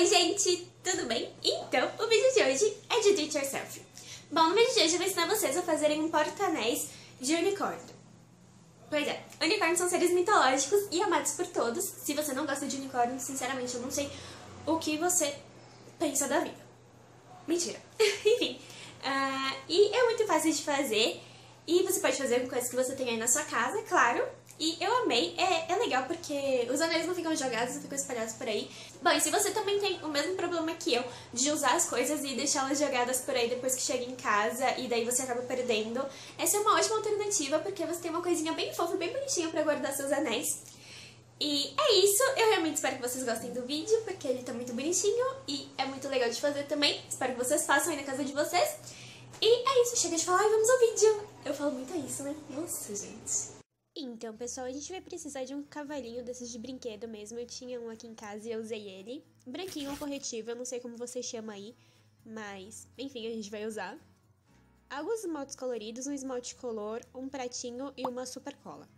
Oi gente, tudo bem? Então, o vídeo de hoje é de Do It Yourself. Bom, no vídeo de hoje eu vou ensinar vocês a fazerem um porta-anéis de unicórnio. Pois é, unicórnios são seres mitológicos e amados por todos. Se você não gosta de unicórnio, sinceramente eu não sei o que você pensa da vida. Mentira. Enfim, e é muito fácil de fazer e você pode fazer com coisas que você tem aí na sua casa, claro. E eu amei, é legal porque os anéis não ficam jogados, não ficam espalhados por aí. Bom, e se você também tem o mesmo problema que eu, de usar as coisas e deixá-las jogadas por aí depois que chega em casa e daí você acaba perdendo, essa é uma ótima alternativa porque você tem uma coisinha bem fofa, bem bonitinha pra guardar seus anéis. E é isso, eu realmente espero que vocês gostem do vídeo, porque ele tá muito bonitinho e é muito legal de fazer também. Espero que vocês façam aí na casa de vocês. E é isso, chega de falar e vamos ao vídeo. Eu falo muito isso, né? Nossa, gente... Então, pessoal, a gente vai precisar de um cavalinho desses de brinquedo mesmo. Eu tinha um aqui em casa e eu usei ele. Branquinho ou corretivo, eu não sei como você chama aí, mas, enfim, a gente vai usar. Alguns esmaltes coloridos, um esmalte color, um pratinho e uma super cola.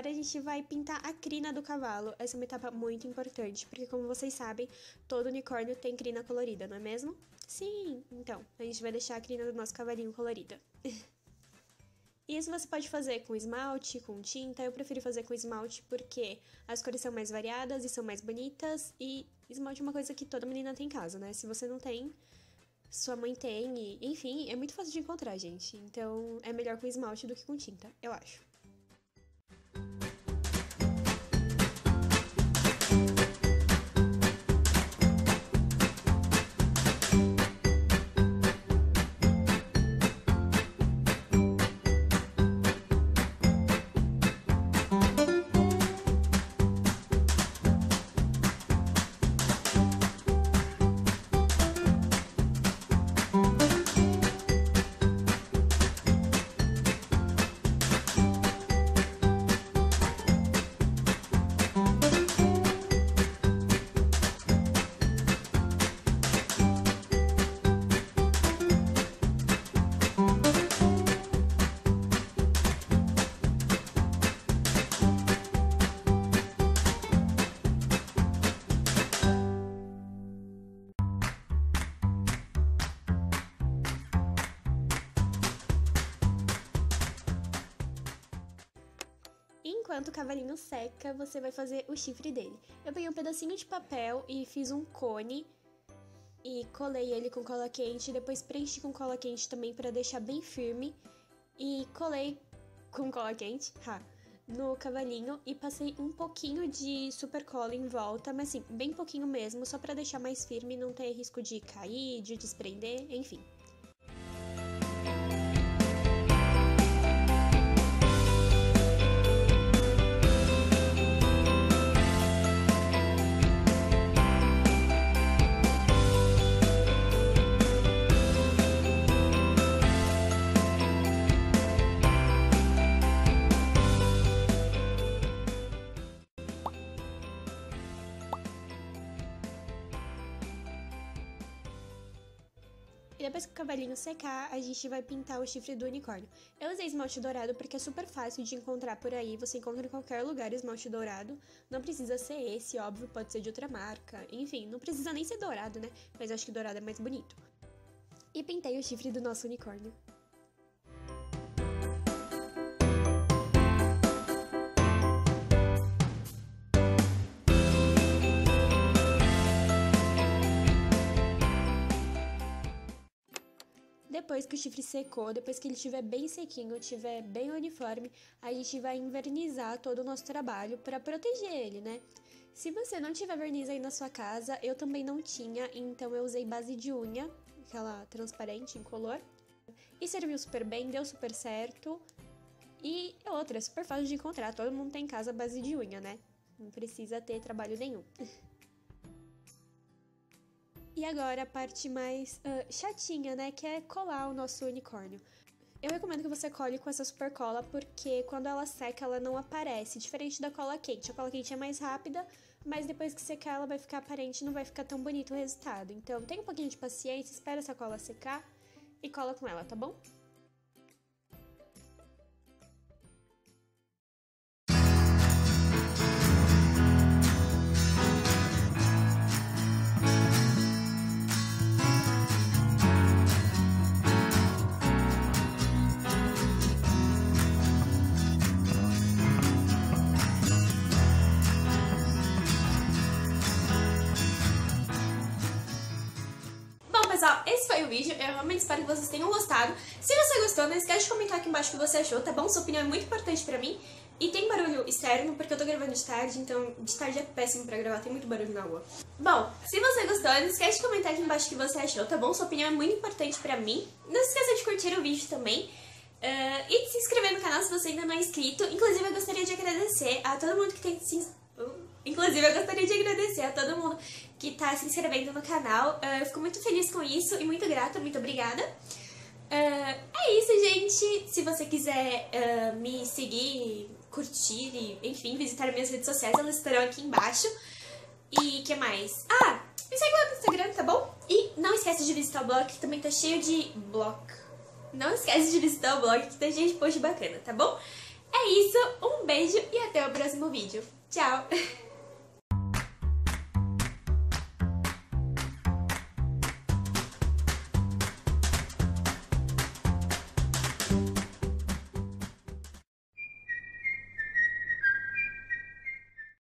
Agora a gente vai pintar a crina do cavalo. Essa é uma etapa muito importante, porque como vocês sabem, todo unicórnio tem crina colorida, não é mesmo? Sim! Então, a gente vai deixar a crina do nosso cavalinho colorida. Isso você pode fazer com esmalte, com tinta. Eu prefiro fazer com esmalte porque as cores são mais variadas e são mais bonitas. E esmalte é uma coisa que toda menina tem em casa, né? Se você não tem, sua mãe tem e, enfim, é muito fácil de encontrar, gente. Então, é melhor com esmalte do que com tinta, eu acho. Enquanto o cavalinho seca, você vai fazer o chifre dele. Eu peguei um pedacinho de papel e fiz um cone e colei ele com cola quente, depois preenchi com cola quente também para deixar bem firme e colei com cola quente no cavalinho e passei um pouquinho de super cola em volta, mas assim, bem pouquinho mesmo, só para deixar mais firme, não ter risco de cair, de desprender, enfim. E depois que o cavalinho secar, a gente vai pintar o chifre do unicórnio. Eu usei esmalte dourado porque é super fácil de encontrar por aí, você encontra em qualquer lugar esmalte dourado. Não precisa ser esse, óbvio, pode ser de outra marca, enfim, não precisa nem ser dourado, né? Mas eu acho que dourado é mais bonito. E pintei o chifre do nosso unicórnio. Depois que o chifre secou, depois que ele estiver bem sequinho, estiver bem uniforme, a gente vai invernizar todo o nosso trabalho para proteger ele, né? Se você não tiver verniz aí na sua casa, eu também não tinha, então eu usei base de unha, aquela transparente, incolor. E serviu super bem, deu super certo. E outra, é super fácil de encontrar, todo mundo tem em casa base de unha, né? Não precisa ter trabalho nenhum. E agora a parte mais chatinha, né? Que é colar o nosso unicórnio. Eu recomendo que você cole com essa super cola, porque quando ela seca ela não aparece, diferente da cola quente. A cola quente é mais rápida, mas depois que secar ela vai ficar aparente e não vai ficar tão bonito o resultado. Então tenha um pouquinho de paciência, espera essa cola secar e cola com ela, tá bom? Pessoal, esse foi o vídeo, eu realmente espero que vocês tenham gostado. Se você gostou, não esquece de comentar aqui embaixo o que você achou, tá bom? Sua opinião é muito importante pra mim. E tem barulho externo, porque eu tô gravando de tarde, então de tarde é péssimo pra gravar, tem muito barulho na rua. Bom, se você gostou, não esquece de comentar aqui embaixo o que você achou, tá bom? Sua opinião é muito importante pra mim. Não se esqueça de curtir o vídeo também. E de se inscrever no canal se você ainda não é inscrito. Inclusive, eu gostaria de agradecer a todo mundo que tem se inscrito. Inclusive, eu gostaria de agradecer a todo mundo que tá se inscrevendo no canal. Eu fico muito feliz com isso e muito grata, muito obrigada. É isso, gente. Se você quiser me seguir, curtir e, enfim, visitar minhas redes sociais, elas estarão aqui embaixo. E o que mais? Ah, me segue lá no Instagram, tá bom? E não esquece de visitar o blog, que também tá cheio de... Não esquece de visitar o blog, que tá cheio de post bacana, tá bom? É isso, um beijo e até o próximo vídeo. Tchau!